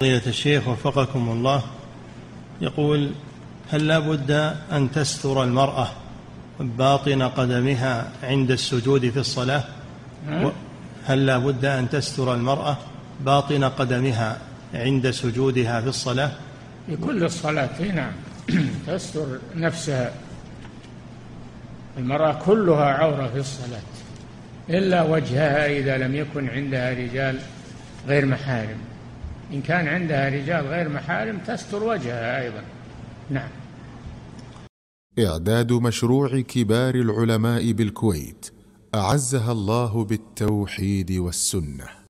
فضيلة الشيخ وفقكم الله، يقول: هل لا بد أن تستر المرأة باطن قدمها عند السجود في الصلاة؟ هل لا بد أن تستر المرأة باطن قدمها عند سجودها في الصلاة؟ لكل الصلاة، نعم، تستر نفسها. المرأة كلها عورة في الصلاة إلا وجهها إذا لم يكن عندها رجال غير محارم. إن كان عندها رجال غير محارم تستر وجهها أيضا. نعم. إعداد مشروع كبار العلماء بالكويت، أعزها الله بالتوحيد والسنة.